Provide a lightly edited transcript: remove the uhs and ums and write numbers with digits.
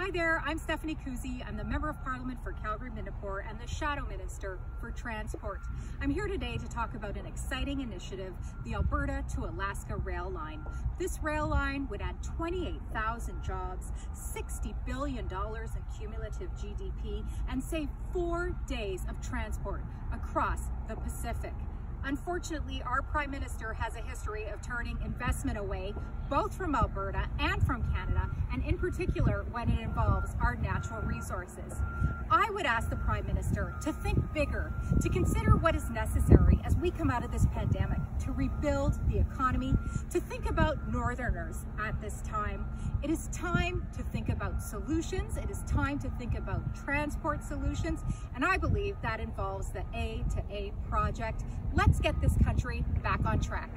Hi there, I'm Stephanie Kusie. I'm the Member of Parliament for Calgary-Midnapore and the Shadow Minister for Transport. I'm here today to talk about an exciting initiative, the Alberta to Alaska Rail Line. This rail line would add 28,000 jobs, $60 billion in cumulative GDP, and save 4 days of transport across the Pacific. Unfortunately, our Prime Minister has a history of turning investment away, both from Alberta and from Canada, and in particular when it involves our natural resources. I would ask the Prime Minister to think bigger, to consider what is necessary as we come out of this pandemic, to rebuild the economy, to think about Northerners at this time. It is time to think about solutions, it is time to think about transport solutions, and I believe that involves the A2A project. Let's get this country back on track.